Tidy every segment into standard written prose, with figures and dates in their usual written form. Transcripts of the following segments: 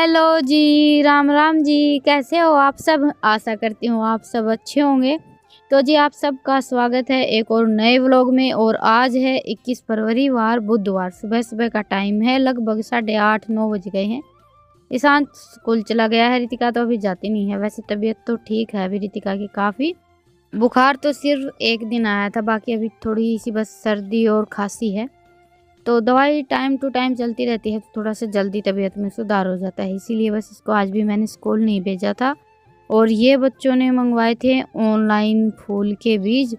Hello ji, Ram Ram ji. कैसे हो आप सब? आशा करती हूँ आप सब अच्छे होंगे। तो जी आप सबका स्वागत है एक और नए व्लॉग में। और आज है 21 फरवरी वार बुधवार। सुबह सुबह का टाइम है, लगभग 8:30-9 बज गए हैं। ईशान स्कूल चला गया है, रितिका तो अभी जाती नहीं है। वैसे तबीयत तो ठीक है अभी रितिका की, काफ़ी बुखार तो सिर्फ एक दिन आया था, बाकी अभी थोड़ी सी बस सर्दी और खांसी है। तो दवाई टाइम टू टाइम चलती रहती है, तो थोड़ा सा जल्दी तबीयत में सुधार हो जाता है। इसीलिए बस इसको आज भी मैंने स्कूल नहीं भेजा था। और ये बच्चों ने मंगवाए थे ऑनलाइन फूल के बीज,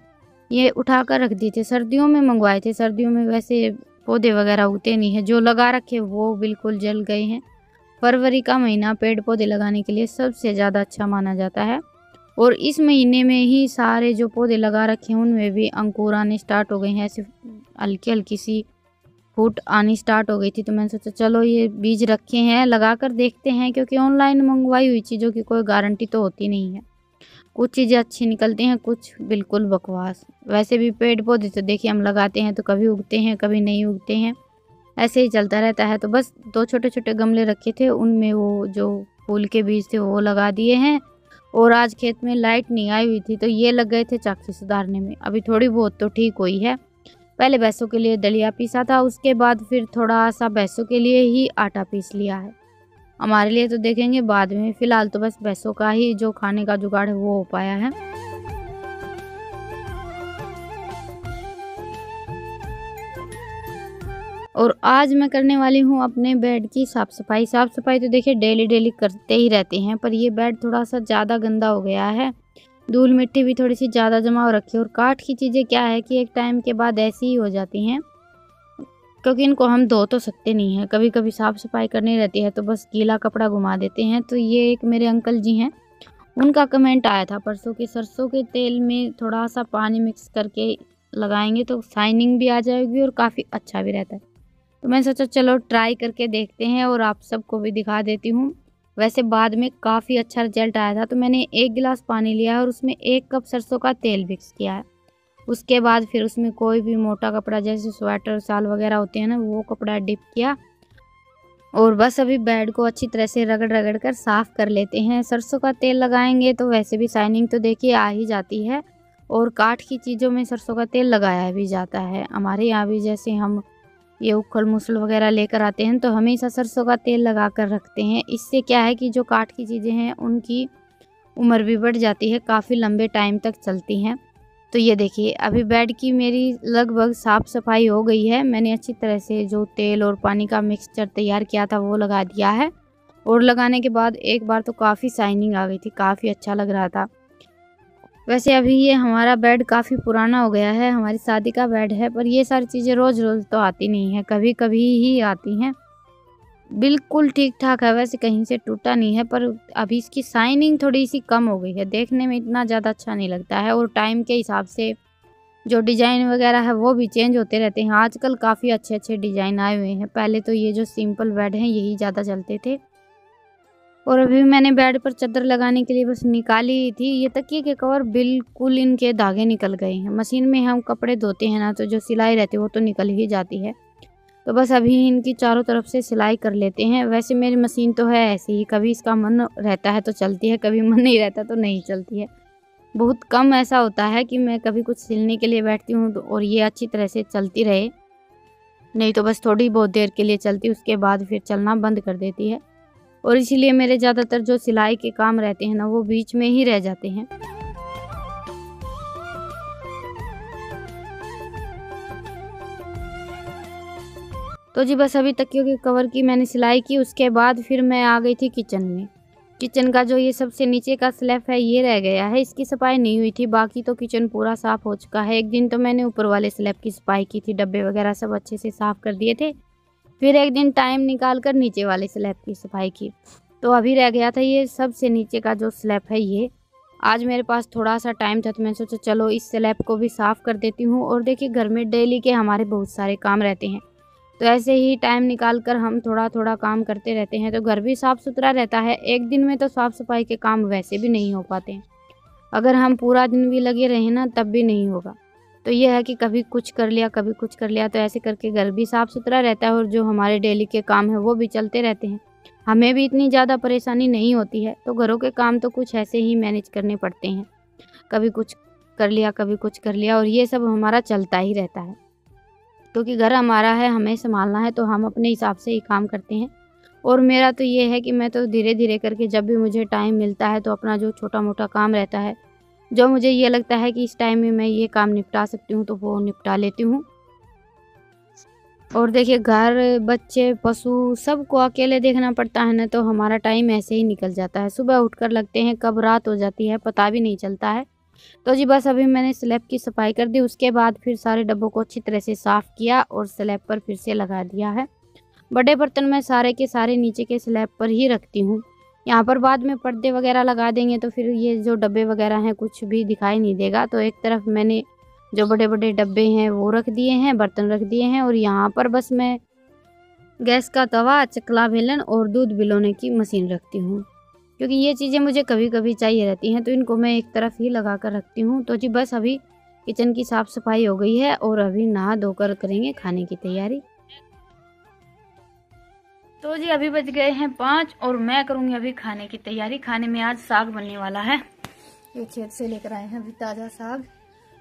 ये उठा कर रख दिए थे। सर्दियों में मंगवाए थे, सर्दियों में वैसे पौधे वगैरह उगते नहीं हैं, जो लगा रखे वो बिल्कुल जल गए हैं। फरवरी का महीना पेड़ पौधे लगाने के लिए सबसे ज़्यादा अच्छा माना जाता है, और इस महीने में ही सारे जो पौधे लगा रखे हैं उनमें भी अंकुर आने स्टार्ट हो गए हैं। ऐसे हल्की हल्की सी फूट आनी स्टार्ट हो गई थी, तो मैंने सोचा चलो ये बीज रखे हैं लगा कर देखते हैं, क्योंकि ऑनलाइन मंगवाई हुई चीज़ों की कोई गारंटी तो होती नहीं है। कुछ चीज़ें अच्छी निकलती हैं, कुछ बिल्कुल बकवास। वैसे भी पेड़ पौधे तो देखिए हम लगाते हैं तो कभी उगते हैं कभी नहीं उगते हैं, ऐसे ही चलता रहता है। तो बस 2 छोटे छोटे गमले रखे थे, उनमें वो जो फूल के बीज थे वो लगा दिए हैं। और आज खेत में लाइट नहीं आई हुई थी, तो ये लग गए थे चाकू सुधारने में। अभी थोड़ी बहुत तो ठीक हुई है। पहले भैंसों के लिए दलिया पीसा था, उसके बाद फिर थोड़ा सा भैंसों के लिए ही आटा पीस लिया है। हमारे लिए तो देखेंगे बाद में, फिलहाल तो बस भैंसों का ही जो खाने का जुगाड़ है वो हो पाया है। और आज मैं करने वाली हूँ अपने बेड की साफ सफाई। साफ सफाई तो देखिए डेली करते ही रहते हैं, पर ये बेड थोड़ा सा ज़्यादा गंदा हो गया है, धूल मिट्टी भी थोड़ी सी ज़्यादा जमा हो रखी है। और काठ की चीज़ें क्या है कि एक टाइम के बाद ऐसी ही हो जाती हैं, क्योंकि इनको हम धो तो सकते नहीं हैं। कभी कभी साफ़ सफाई करनी रहती है तो बस गीला कपड़ा घुमा देते हैं। तो ये एक मेरे अंकल जी हैं, उनका कमेंट आया था परसों के, सरसों के तेल में थोड़ा सा पानी मिक्स करके लगाएंगे तो शाइनिंग भी आ जाएगी और काफ़ी अच्छा भी रहता है। तो मैंने सोचा चलो ट्राई करके देखते हैं और आप सबको भी दिखा देती हूँ। वैसे बाद में काफ़ी अच्छा रिजल्ट आया था। तो मैंने 1 गिलास पानी लिया है और उसमें 1 कप सरसों का तेल मिक्स किया है। उसके बाद फिर उसमें कोई भी मोटा कपड़ा जैसे स्वेटर शाल वगैरह होते हैं ना, वो कपड़ा डिप किया। और बस अभी बेड को अच्छी तरह से रगड़ रगड़ कर साफ़ कर लेते हैं। सरसों का तेल लगाएंगे तो वैसे भी शाइनिंग तो देखिए आ ही जाती है, और काठ की चीज़ों में सरसों का तेल लगाया भी जाता है। हमारे यहाँ भी जैसे हम ये उखल मुसल वगैरह लेकर आते हैं तो हमेशा सरसों का तेल लगा कर रखते हैं। इससे क्या है कि जो काठ की चीज़ें हैं उनकी उम्र भी बढ़ जाती है, काफ़ी लंबे टाइम तक चलती हैं। तो ये देखिए अभी बेड की मेरी लगभग साफ़ सफाई हो गई है। मैंने अच्छी तरह से जो तेल और पानी का मिक्सचर तैयार किया था वो लगा दिया है, और लगाने के बाद एक बार तो काफ़ी शाइनिंग आ गई थी, काफ़ी अच्छा लग रहा था। वैसे अभी ये हमारा बेड काफ़ी पुराना हो गया है, हमारी शादी का बेड है, पर ये सारी चीज़ें रोज़ रोज़ तो आती नहीं है, कभी कभी ही आती हैं। बिल्कुल ठीक ठाक है, वैसे कहीं से टूटा नहीं है, पर अभी इसकी शाइनिंग थोड़ी सी कम हो गई है, देखने में इतना ज़्यादा अच्छा नहीं लगता है। और टाइम के हिसाब से जो डिज़ाइन वगैरह है वो भी चेंज होते रहते हैं। आजकल काफ़ी अच्छे अच्छे डिज़ाइन आए हुए हैं, पहले तो ये जो सिंपल बेड हैं यही ज़्यादा चलते थे। और अभी मैंने बेड पर चादर लगाने के लिए बस निकाली थी, ये तकिए के कवर बिल्कुल इनके धागे निकल गए हैं। मशीन में हम कपड़े धोते हैं ना, तो जो सिलाई रहती है वो तो निकल ही जाती है। तो बस अभी इनकी चारों तरफ से सिलाई कर लेते हैं। वैसे मेरी मशीन तो है ऐसे ही, कभी इसका मन रहता है तो चलती है, कभी मन नहीं रहता तो नहीं चलती है। बहुत कम ऐसा होता है कि मैं कभी कुछ सिलने के लिए बैठती हूँ और ये अच्छी तरह से चलती रहे, नहीं तो बस थोड़ी बहुत देर के लिए चलती, उसके बाद फिर चलना बंद कर देती है। और इसीलिए मेरे ज़्यादातर जो सिलाई के काम रहते हैं ना वो बीच में ही रह जाते हैं। तो जी बस अभी तकियों के कवर की मैंने सिलाई की, उसके बाद फिर मैं आ गई थी किचन में। किचन का जो ये सबसे नीचे का स्लैब है ये रह गया है, इसकी सफाई नहीं हुई थी, बाकी तो किचन पूरा साफ़ हो चुका है। एक दिन तो मैंने ऊपर वाले स्लैब की सफाई की थी, डब्बे वगैरह सब अच्छे से साफ़ कर दिए थे। फिर एक दिन टाइम निकाल कर नीचे वाले स्लैब की सफाई की। तो अभी रह गया था ये सबसे नीचे का जो स्लैब है ये। आज मेरे पास थोड़ा सा टाइम था तो मैंने सोचा चलो इस स्लैब को भी साफ़ कर देती हूँ। और देखिए घर में डेली के हमारे बहुत सारे काम रहते हैं, तो ऐसे ही टाइम निकाल कर हम थोड़ा थोड़ा काम करते रहते हैं, तो घर भी साफ़ सुथरा रहता है। एक दिन में तो साफ़ सफाई के काम वैसे भी नहीं हो पाते हैं, अगर हम पूरा दिन भी लगे रहें ना तब भी नहीं होगा। तो यह है कि कभी कुछ कर लिया कभी कुछ कर लिया, तो ऐसे करके घर भी साफ़ सुथरा रहता है और जो हमारे डेली के काम हैं वो भी चलते रहते हैं। हमें भी इतनी ज़्यादा परेशानी नहीं होती है, तो घरों के काम तो कुछ ऐसे ही मैनेज करने पड़ते हैं। कभी कुछ कर लिया, कभी कुछ कर लिया, और ये सब हमारा चलता ही रहता है, क्योंकि घर हमारा है, हमें संभालना है, तो हम अपने हिसाब से ही काम करते हैं। और मेरा तो ये है कि मैं तो धीरे धीरे करके जब भी मुझे टाइम मिलता है तो अपना जो छोटा मोटा काम रहता है, जो मुझे ये लगता है कि इस टाइम में मैं ये काम निपटा सकती हूँ, तो वो निपटा लेती हूँ। और देखिए, घर, बच्चे, पशु सबको अकेले देखना पड़ता है ना, तो हमारा टाइम ऐसे ही निकल जाता है। सुबह उठकर लगते हैं, कब रात हो जाती है पता भी नहीं चलता है। तो जी बस अभी मैंने स्लैब की सफाई कर दी, उसके बाद फिर सारे डब्बों को अच्छी तरह से साफ़ किया और स्लैब पर फिर से लगा दिया है। बड़े बर्तन मैं सारे के सारे नीचे के स्लैब पर ही रखती हूँ। यहाँ पर बाद में पर्दे वगैरह लगा देंगे तो फिर ये जो डब्बे वगैरह हैं कुछ भी दिखाई नहीं देगा। तो एक तरफ मैंने जो बड़े बड़े डब्बे हैं वो रख दिए हैं, बर्तन रख दिए हैं, और यहाँ पर बस मैं गैस का तवा, चकला बेलन और दूध बिलोने की मशीन रखती हूँ, क्योंकि ये चीज़ें मुझे कभी कभी चाहिए रहती हैं, तो इनको मैं एक तरफ ही लगा कर रखती हूँ। तो जी बस अभी किचन की साफ़ सफाई हो गई है और अभी नहा धोकर करेंगे खाने की तैयारी। तो जी अभी बज गए हैं 5 और मैं करूँगी अभी खाने की तैयारी। खाने में आज साग बनने वाला है, ये खेत से लेकर आए हैं अभी ताज़ा साग।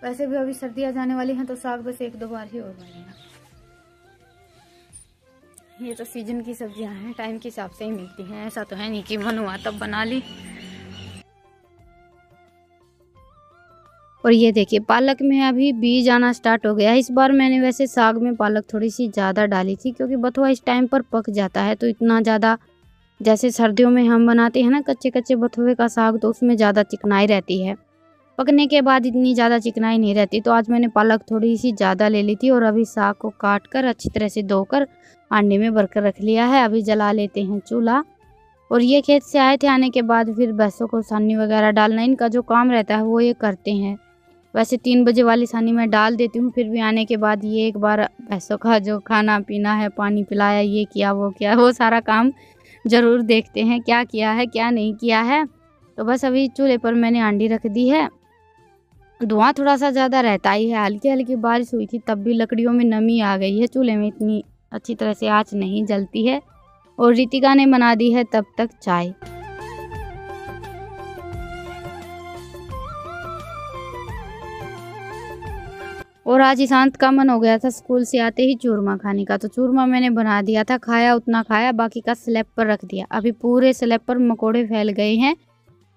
वैसे भी अभी सर्दियाँ जाने वाली हैं तो साग बस 1-2 बार ही और बनेगा। ये तो सीजन की सब्जियां हैं, टाइम के हिसाब से ही मिलती हैं, ऐसा तो है नहीं कि मन हुआ तब बना ली। और ये देखिए, पालक में अभी बीज आना स्टार्ट हो गया है। इस बार मैंने वैसे साग में पालक थोड़ी सी ज़्यादा डाली थी, क्योंकि बथुआ इस टाइम पर पक जाता है, तो इतना ज़्यादा जैसे सर्दियों में हम बनाते हैं ना कच्चे कच्चे बथुए का साग, तो उसमें ज़्यादा चिकनाई रहती है, पकने के बाद इतनी ज़्यादा चिकनाई नहीं रहती। तो आज मैंने पालक थोड़ी सी ज़्यादा ले ली थी और अभी साग को काट कर अच्छी तरह से धोकर हांडे में भरकर रख लिया है। अभी जला लेते हैं चूल्हा। और ये खेत से आए थे, आने के बाद फिर भैंसों को सानी वगैरह डालना, इनका जो काम रहता है वो ये करते हैं। वैसे 3 बजे वाली सानी मैं डाल देती हूँ, फिर भी आने के बाद ये एक बार भैंसों का जो खाना पीना है, पानी पिलाया, ये किया वो किया, वो सारा काम ज़रूर देखते हैं क्या किया है क्या नहीं किया है। तो बस अभी चूल्हे पर मैंने हांडी रख दी है। धुआं थोड़ा सा ज़्यादा रहता ही है, हल्की हल्की बारिश हुई थी तब भी लकड़ियों में नमी आ गई है, चूल्हे में इतनी अच्छी तरह से आँच नहीं जलती है। और रितिका ने बना दी है तब तक चाय। और आज ईशांत का मन हो गया था स्कूल से आते ही चूरमा खाने का, तो चूरमा मैंने बना दिया था, खाया उतना खाया, बाकी का स्लैब पर रख दिया। अभी पूरे स्लैब पर मकोड़े फैल गए हैं।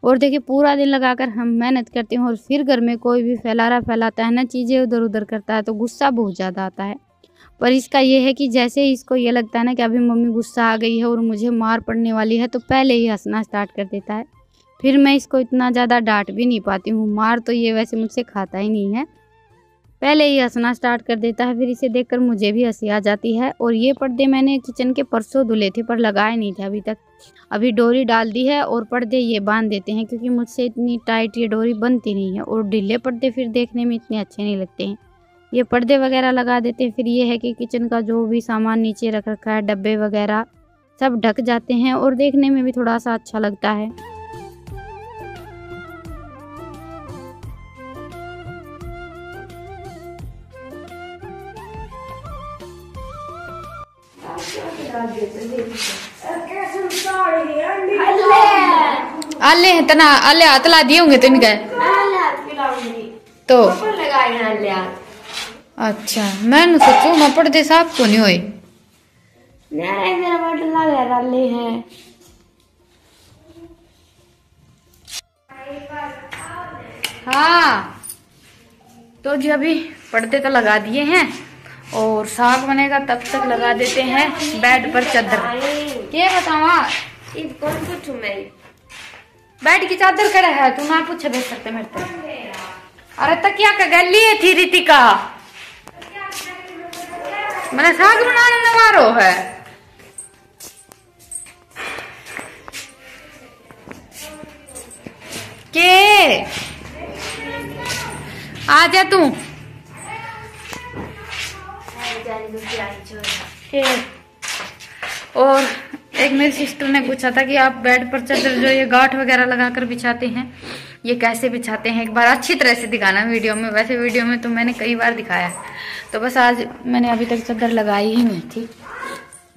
और देखिए, पूरा दिन लगाकर हम मेहनत करते हैं और फिर घर में कोई भी फैलारा फैलाता है ना, चीज़ें उधर उधर करता है, तो गुस्सा बहुत ज़्यादा आता है। पर इसका ये है कि जैसे ही इसको ये लगता है ना कि अभी मम्मी गुस्सा आ गई है और मुझे मार पड़ने वाली है, तो पहले ही हंसना स्टार्ट कर देता है। फिर मैं इसको इतना ज़्यादा डांट भी नहीं पाती हूँ, मार तो ये वैसे मुझसे खाता ही नहीं है, पहले ही हंसना स्टार्ट कर देता है। फिर इसे देखकर मुझे भी हंसी आ जाती है। और ये पर्दे मैंने किचन के परसों धुले थे पर लगाए नहीं थे अभी तक, अभी डोरी डाल दी है और पर्दे ये बांध देते हैं, क्योंकि मुझसे इतनी टाइट ये डोरी बनती नहीं है और ढीले पर्दे फिर देखने में इतने अच्छे नहीं लगते हैं। ये पर्दे वगैरह लगा देते हैं। फिर ये है कि किचन का जो भी सामान नीचे रख रखा है, डब्बे वगैरह सब ढक जाते हैं और देखने में भी थोड़ा सा अच्छा लगता है। आले हैं तना, आले आतला दिए होंगे तो इनके तो अच्छा। मैं सोचू मैं पर्दे साफ तो नहीं हुए, हाँ। तो जी अभी पर्दे तो लगा दिए हैं और साग बनेगा तब तक लगा देते हैं बेड पर चादर। ये बतावा कौन पूछू मैं, बेड की चादर कड़ा है, तू ना पूछ भेज सकते मेरे को। अरे तकिया का गली है थी रितिका, मैंने साग बनाने न मारो है। के आजा तू के। और एक मेरी सिस्टर ने पूछा था कि आप बेड पर चादर जो ये गांठ वगैरह लगाकर बिछाते हैं, ये कैसे बिछाते हैं, एक बार अच्छी तरह से दिखाना वीडियो में। वैसे वीडियो में तो मैंने कई बार दिखाया, तो बस आज मैंने अभी तक चादर लगाई ही नहीं थी।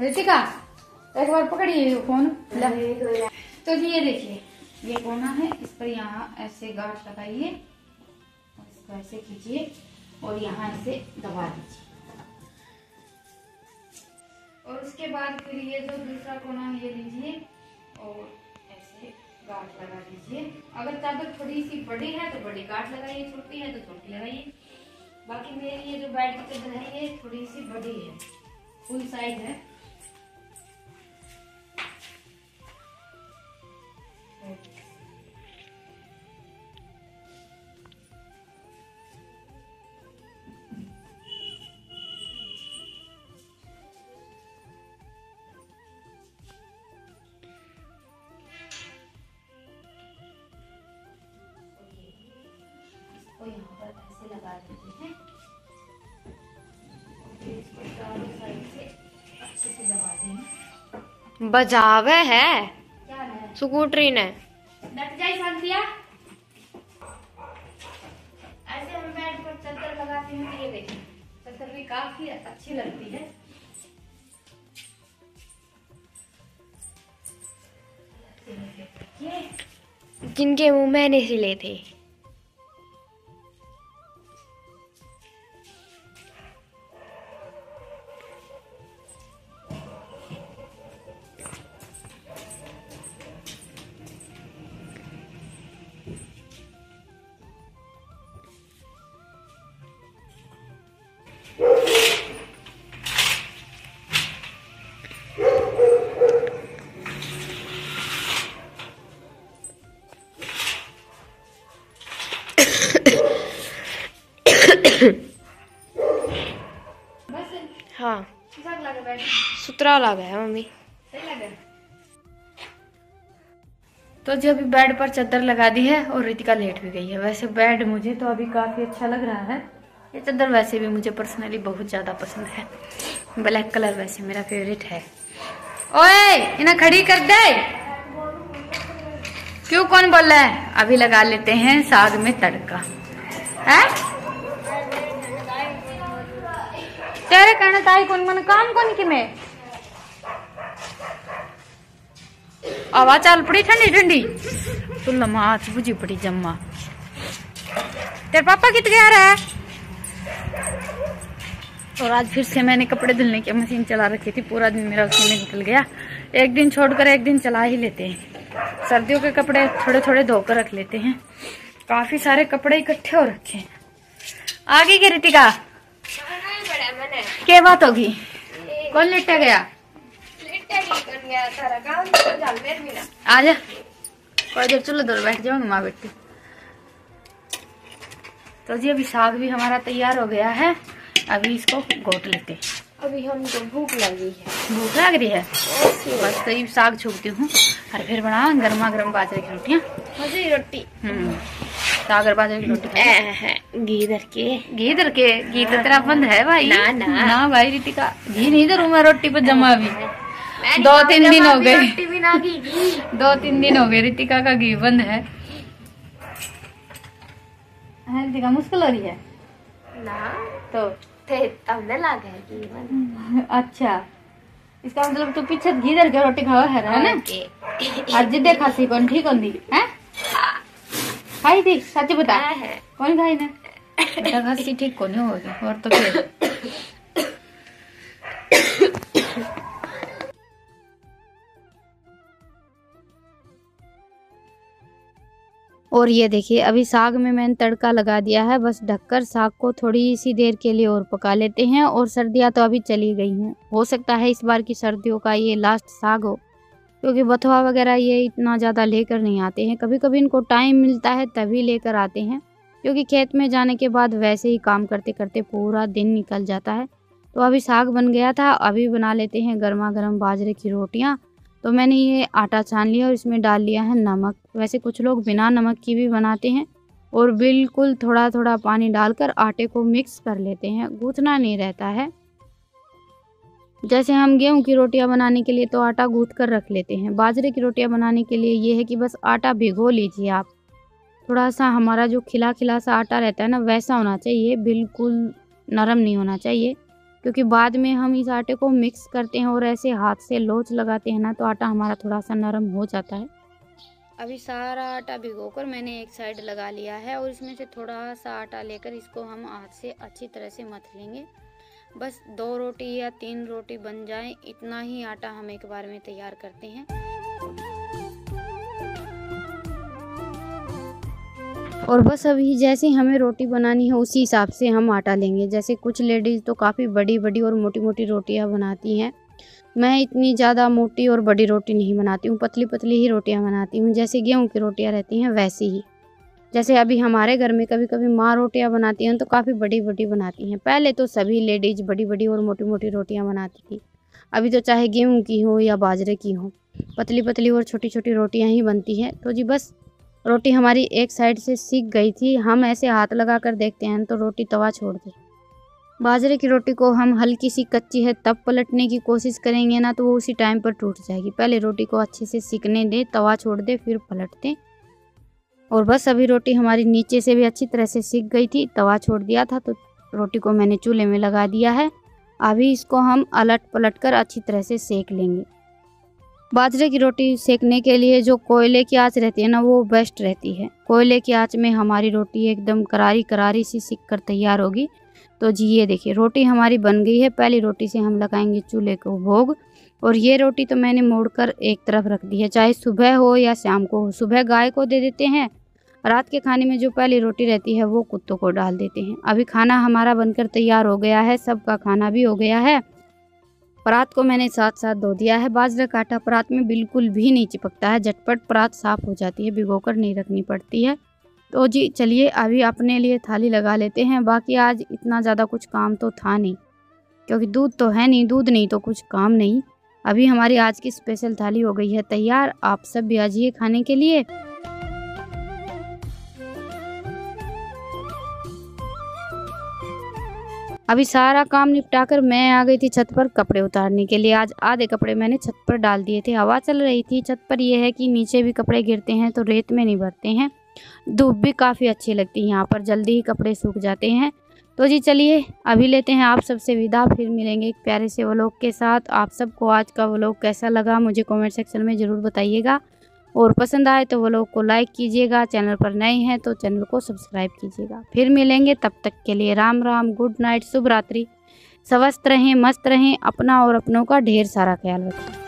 रितिका एक बार पकड़िए फोन। तो ये देखिए ये कोना है, इस पर यहाँ ऐसे गांठ लगाइए, इसको ऐसे खींचिए और यहाँ ऐसे दबा दीजिए। और उसके बाद फिर ये जो दूसरा कोना है ये लीजिए और ऐसे गांठ लगा दीजिए। अगर चादर थोड़ी सी बड़ी है तो बड़ी गांठ लगाइए, छोटी है तो छोटी लगाइए। बाकी मेरी ये जो बेड की चादर है ये थोड़ी सी बड़ी है, फुल साइज है। इसको यहाँ पर ऐसे लगा देते हैं, इसको चारों साइड से अच्छे से दबा देंगे। बजावे है क्या है स्कूटरी ने डट जाए संतिया। ऐसे हम बेड पर चद्दर लगाते हैं तो ये देखिए चद्दर भी काफी अच्छी लगती है। ये जिनके मुँह मैंने सिले थे। हाँ सुतरा लगा है मम्मी। तो जी अभी बेड पर चादर लगा दी है और रितिका लेट भी गई है। वैसे बेड मुझे तो अभी काफी अच्छा लग रहा है। ये चादर वैसे भी मुझे पर्सनली बहुत ज्यादा पसंद है, ब्लैक कलर वैसे मेरा फेवरेट है। ओए इन्हें खड़ी कर दे, क्यों कौन बोल रहा है। अभी लगा लेते हैं साग में तड़का है तेरे कहने ताई कौन मन काम कौन की में आवाज चल पड़ी ठंडी ठंडी तू लम्हा बुझी पड़ी जम्मा। तेरे पापा कित गया रहा है। और आज फिर से मैंने कपड़े धुलने की मशीन चला रखी थी, पूरा दिन मेरा उसमें निकल गया। एक दिन छोड़कर एक दिन चला ही लेते हैं, सर्दियों के कपड़े थोड़े थोड़े धोकर रख लेते हैं। काफी सारे कपड़े इकट्ठे हो रखे हैं। आगे की रितिका क्या बात होगी, कौन लेटा गया आजा कोई देर चलो दूर बैठ जाओ माँ बेटी। तो जी अभी साग भी हमारा तैयार हो गया है, अभी इसको घोट लेते हैं। अभी हमको भूख लगी है, भूख लग रही है बस। तो ये साग छूकती हूँ और फिर बना गर्मा गर्म बाजरे की रोटियाँ। मजे रोटी सागर बाजरे की रोटी घी धर के। घी तो तेरा बंद है भाई। ना ना ना भाई रितिका घी नहीं धरू मैं रोटी पर जमा भी। दो तीन दिन हो गए रितिका का घी बंद है। रितिका मुश्किल हो रही है ना तो अच्छा इसका मतलब तू पीछे घी धर के रोटी खावा है ना। आज जिदे खासी कौन ठीक होंगी खाई थी सच बता कौन खाई ना खासी ठीक कौन होगी और तो और ये देखिए अभी साग में मैंने तड़का लगा दिया है, बस ढककर साग को थोड़ी सी देर के लिए और पका लेते हैं। और सर्दियां तो अभी चली गई हैं, हो सकता है इस बार की सर्दियों का ये लास्ट साग हो, क्योंकि बथुआ वगैरह ये इतना ज़्यादा लेकर नहीं आते हैं। कभी कभी इनको टाइम मिलता है तभी लेकर आते हैं, क्योंकि खेत में जाने के बाद वैसे ही काम करते करते पूरा दिन निकल जाता है। तो अभी साग बन गया था, अभी बना लेते हैं गर्मा गर्म बाजरे की रोटियाँ। तो मैंने ये आटा छान लिया और इसमें डाल लिया है नमक। वैसे कुछ लोग बिना नमक की भी बनाते हैं और बिल्कुल थोड़ा थोड़ा पानी डालकर आटे को मिक्स कर लेते हैं, गूंथना नहीं रहता है। जैसे हम गेहूं की रोटियां बनाने के लिए तो आटा गूंथ कर रख लेते हैं, बाजरे की रोटियां बनाने के लिए ये है कि बस आटा भिगो लीजिए आप। थोड़ा सा हमारा जो खिला खिला सा आटा रहता है ना वैसा होना चाहिए, बिल्कुल नरम नहीं होना चाहिए, क्योंकि बाद में हम इस आटे को मिक्स करते हैं और ऐसे हाथ से लोच लगाते हैं ना, तो आटा हमारा थोड़ा सा नरम हो जाता है। अभी सारा आटा भिगोकर मैंने एक साइड लगा लिया है और इसमें से थोड़ा सा आटा लेकर इसको हम हाथ से अच्छी तरह से मथ लेंगे। बस 2 रोटी या 3 रोटी बन जाए, इतना ही आटा हम एक बार में तैयार करते हैं। और बस अभी जैसे हमें रोटी बनानी है उसी हिसाब से हम आटा लेंगे। जैसे कुछ लेडीज़ तो काफ़ी बड़ी बड़ी और मोटी मोटी रोटियां बनाती हैं, मैं इतनी ज़्यादा मोटी और बड़ी रोटी नहीं बनाती हूँ, पतली पतली ही रोटियाँ बनाती हूँ। जैसे गेहूँ की रोटियाँ रहती हैं वैसे ही। जैसे अभी हमारे घर में कभी कभी माँ रोटियाँ बनाती हैं तो काफ़ी बड़ी बड़ी बनाती हैं। पहले तो सभी लेडीज़ बड़ी बड़ी और मोटी मोटी रोटियाँ बनाती थी। अभी तो चाहे गेहूँ की हो या बाजरे की हो, पतली पतली और छोटी छोटी रोटियाँ ही बनती हैं। तो जी बस रोटी हमारी एक साइड से सीख गई थी। हम ऐसे हाथ लगा कर देखते हैं तो रोटी तवा छोड़ दे। बाजरे की रोटी को हम हल्की सी कच्ची है तब पलटने की कोशिश करेंगे ना, तो वो उसी टाइम पर टूट जाएगी। पहले रोटी को अच्छे से सीखने दे, तवा छोड़ दे, फिर पलट दें। और बस अभी रोटी हमारी नीचे से भी अच्छी तरह से सीख गई थी। तवा छोड़ दिया था तो रोटी को मैंने चूल्हे में लगा दिया है। अभी इसको हम अलट पलट कर अच्छी तरह से सेक लेंगे। बाजरे की रोटी सेकने के लिए जो कोयले की आँच रहती है ना, वो बेस्ट रहती है। कोयले की आँच में हमारी रोटी एकदम करारी करारी सी सीख कर तैयार होगी। तो जी ये देखिए रोटी हमारी बन गई है। पहली रोटी से हम लगाएंगे चूल्हे को भोग। और ये रोटी तो मैंने मोड़कर एक तरफ रख दी है, चाहे सुबह हो या शाम को हो। सुबह गाय को दे देते हैं, रात के खाने में जो पहली रोटी रहती है वो कुत्तों को डाल देते हैं। अभी खाना हमारा बनकर तैयार हो गया है, सबका खाना भी हो गया है। परात को मैंने साथ साथ धो दिया है। बाजरे का आटा परात में बिल्कुल भी नहीं चिपकता है, झटपट परात साफ हो जाती है, भिगोकर नहीं रखनी पड़ती है। तो जी चलिए अभी अपने लिए थाली लगा लेते हैं। बाकी आज इतना ज़्यादा कुछ काम तो था नहीं, क्योंकि दूध तो है नहीं, दूध नहीं तो कुछ काम नहीं। अभी हमारी आज की स्पेशल थाली हो गई है तैयार। आप सब भी आ जाइए खाने के लिए। अभी सारा काम निपटाकर मैं आ गई थी छत पर कपड़े उतारने के लिए। आज आधे कपड़े मैंने छत पर डाल दिए थे, हवा चल रही थी छत पर। यह है कि नीचे भी कपड़े गिरते हैं तो रेत में नहीं भरते हैं। धूप भी काफ़ी अच्छी लगती है यहाँ पर, जल्दी ही कपड़े सूख जाते हैं। तो जी चलिए अभी लेते हैं आप सबसे विदा, फिर मिलेंगे एक प्यारे से व्लॉग के साथ। आप सबको आज का व्लॉग कैसा लगा मुझे कमेंट सेक्शन में ज़रूर बताइएगा, और पसंद आए तो व्लॉग को लाइक कीजिएगा। चैनल पर नए हैं तो चैनल को सब्सक्राइब कीजिएगा। फिर मिलेंगे, तब तक के लिए राम राम, गुड नाइट, शुभ रात्रि। स्वस्थ रहें, मस्त रहें, अपना और अपनों का ढेर सारा ख्याल रखें।